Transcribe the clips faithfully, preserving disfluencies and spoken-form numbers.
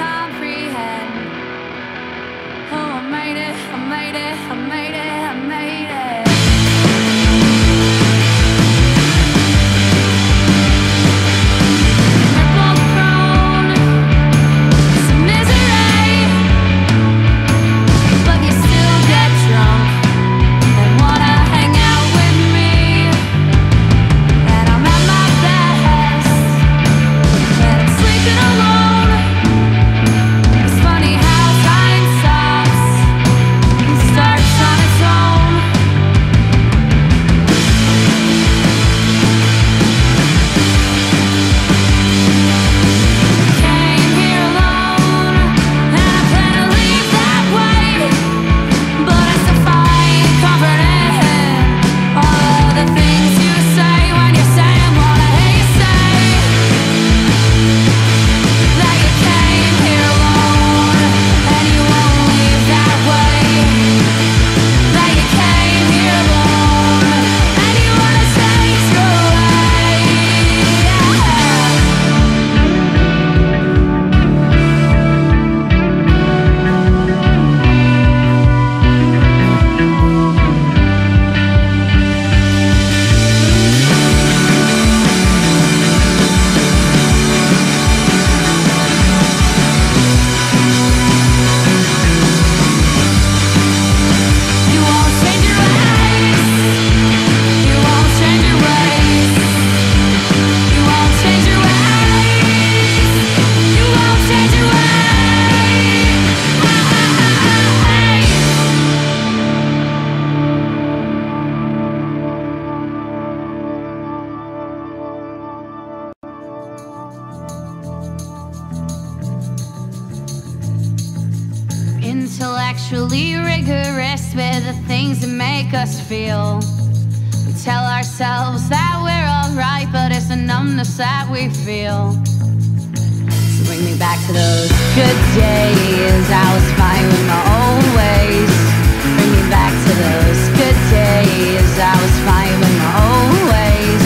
comprehend. Oh, I made it, I made it, I made it, I made it. Triple throne, some misery, but you still get drunk and wanna hang out with me. And I'm at my best when I'm sleeping alone. It's funny how time stops and starts on its own. Came here alone, and I plan to leave that way, but I still find comfort in all of the things you say when you're saying what I hate to say. That you came here alone, and you won't leave that way. That you came here alone, and you wanna change your way. Yeah. You won't change your ways. You won't change your ways. You won't change your ways. You won't change your ways. Intellectually rigorous with the things that make us feel. We tell ourselves that we're alright, but it's the numbness that we feel. So bring me back to those good days. I was fine with my old ways. Bring me back to those good days. I was fine with my old ways.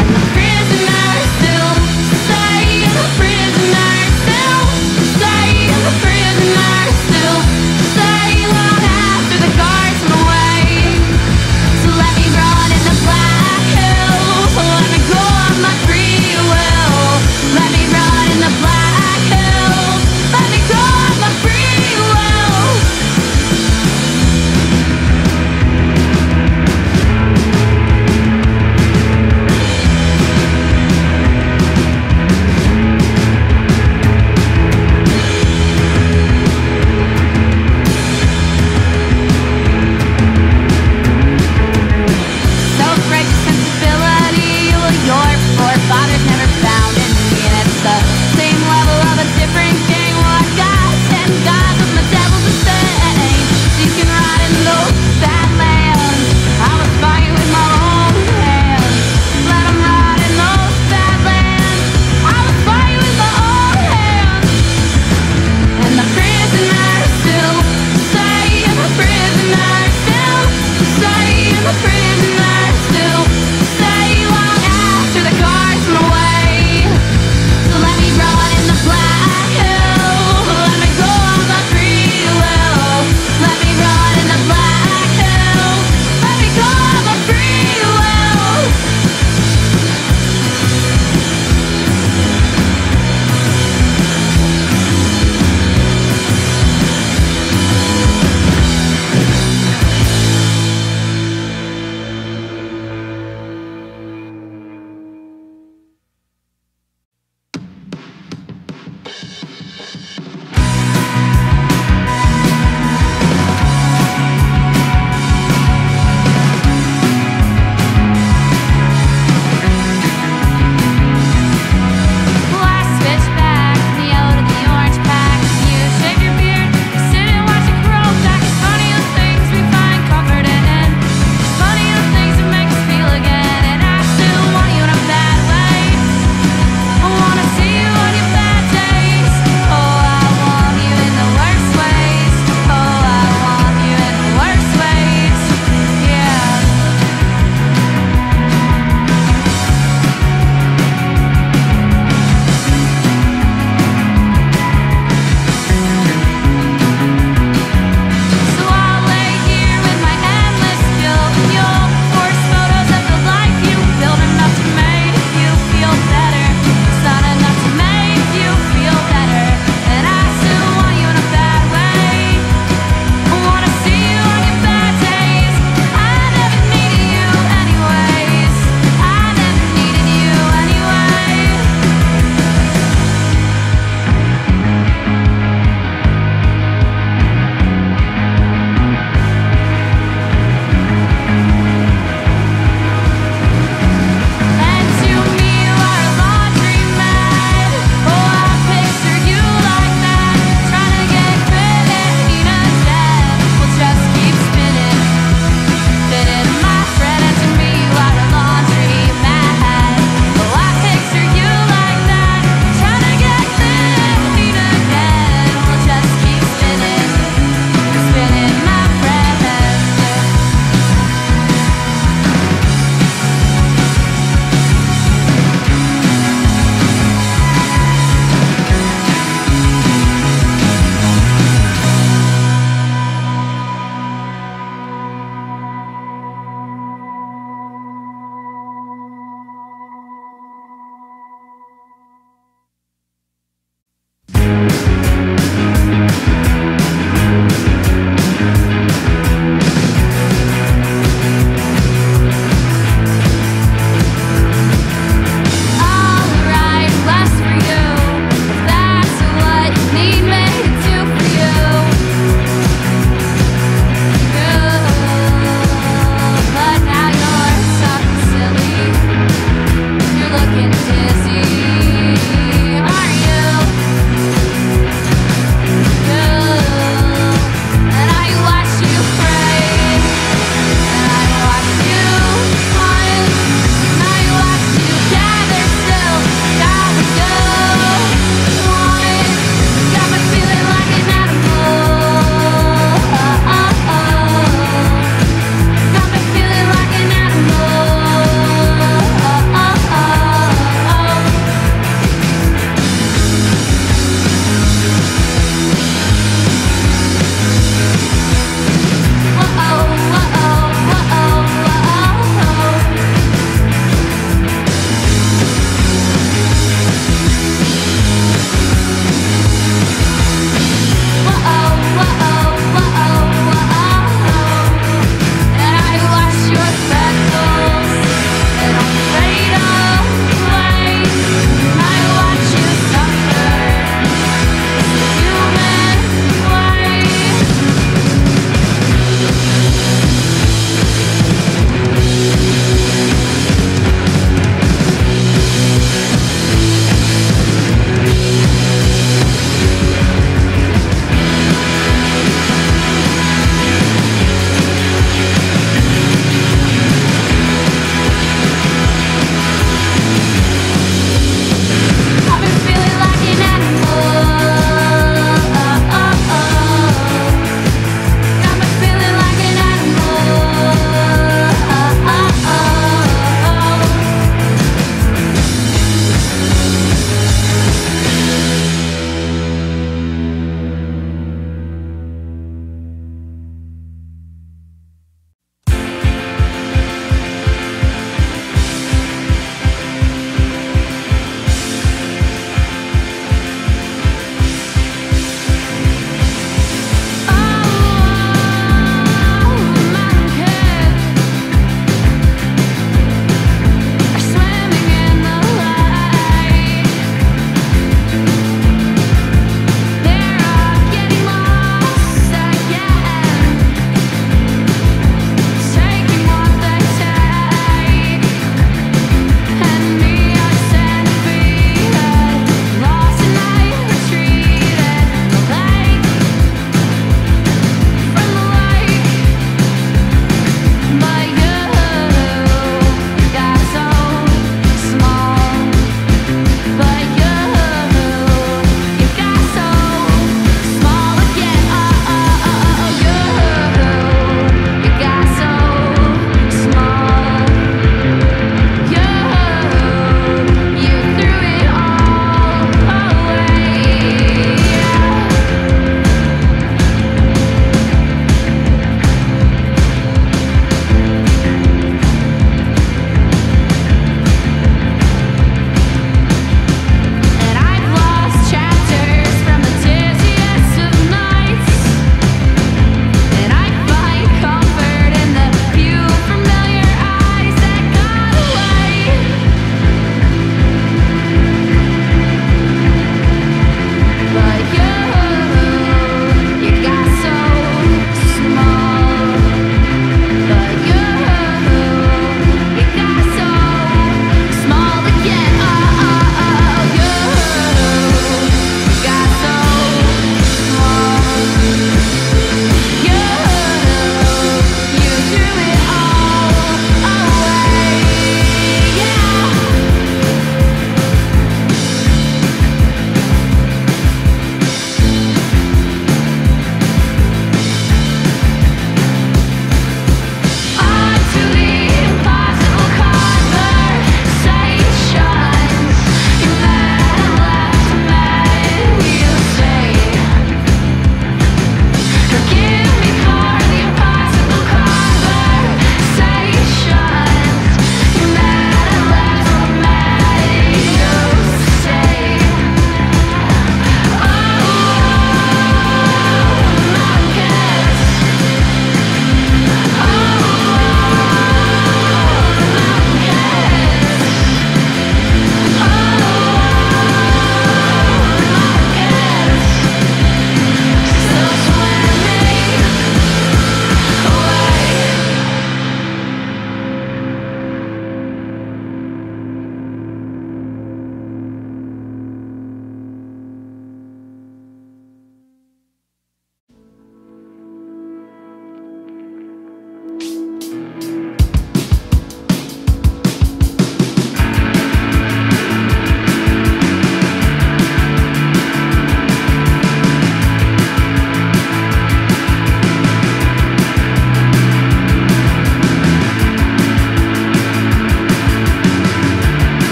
And the prisoner still stays. The prisoner still stays. The prisoner still stays long after the guards went away. So let me run in the black hills. Let me go on my free will. Let me run in the black hills. Let me go on my free will.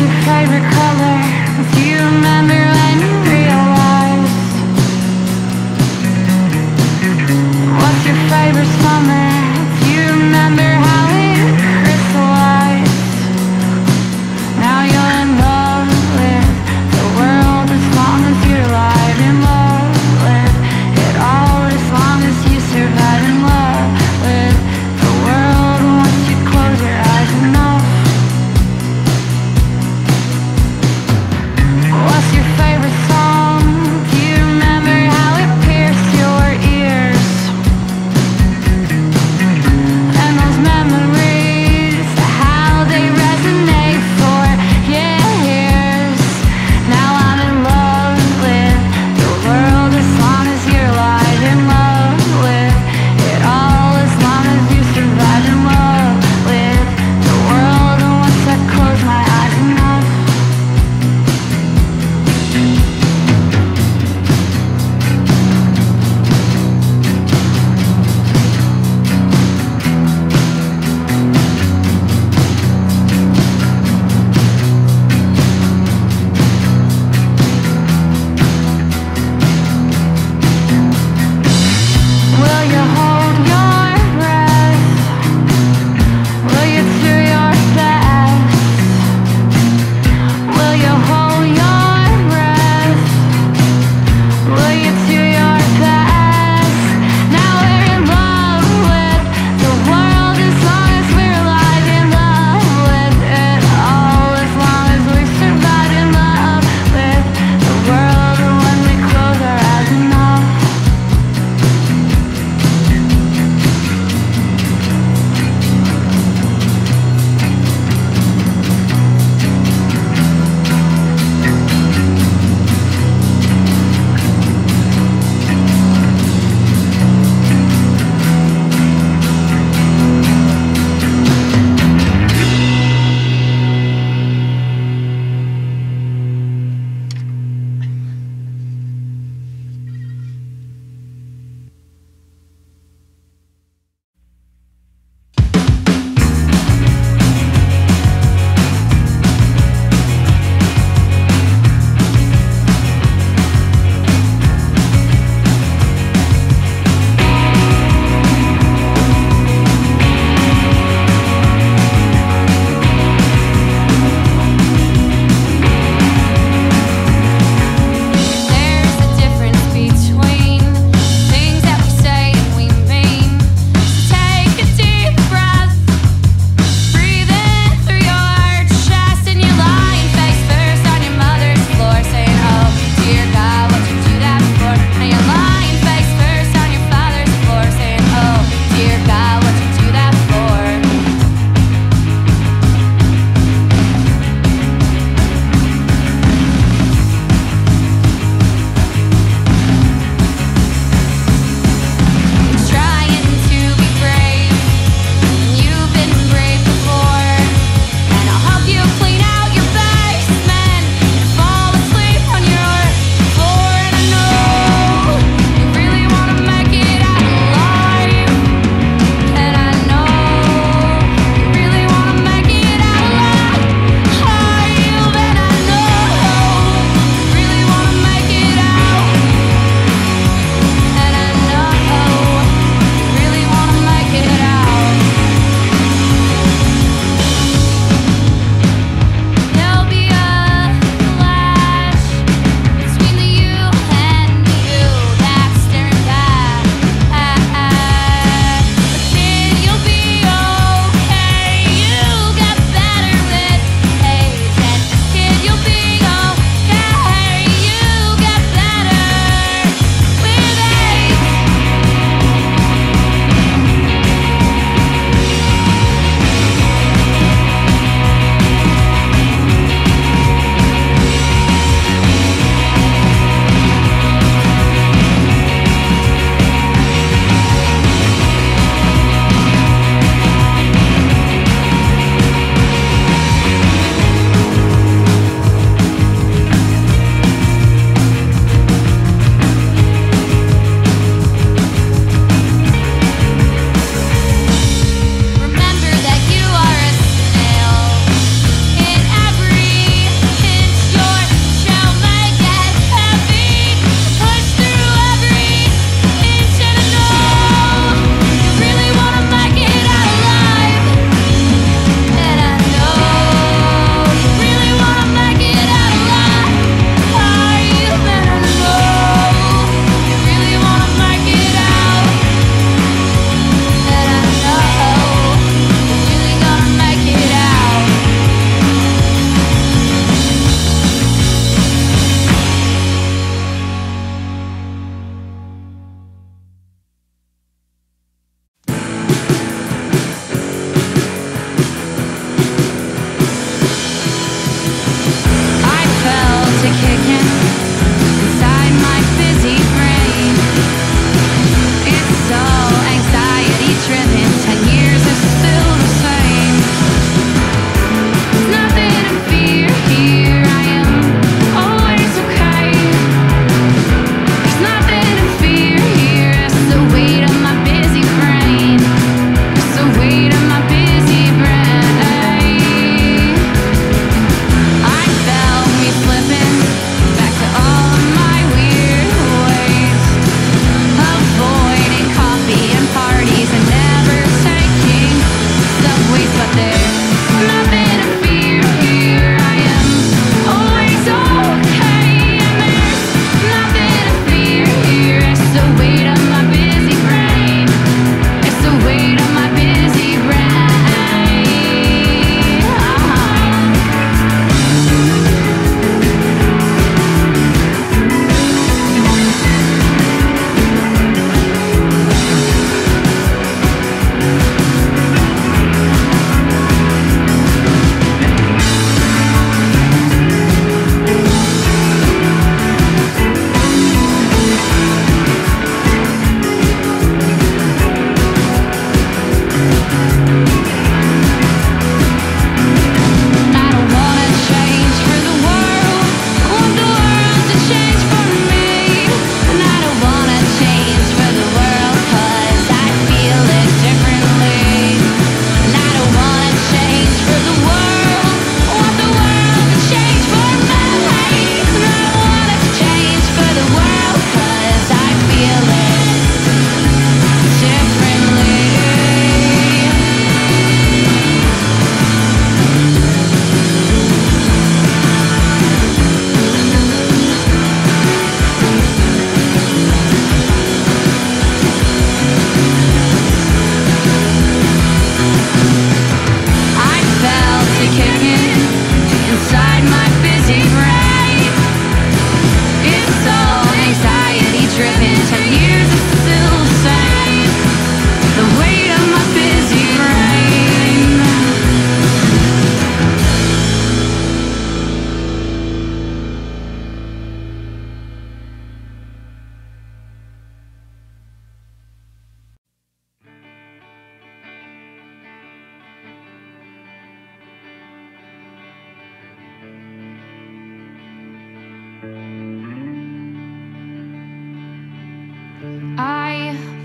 your favorite color? If you remember when you realized. What's your favorite summer? If you remember how it crystallized. Now you're in love with the world as long as you're alive. In love with it all as long as you survive. In love with the world once you close your eyes enough. What's your favorite?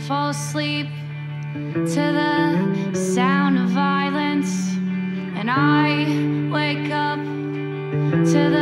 Fall asleep to the sound of violence, and I wake up to the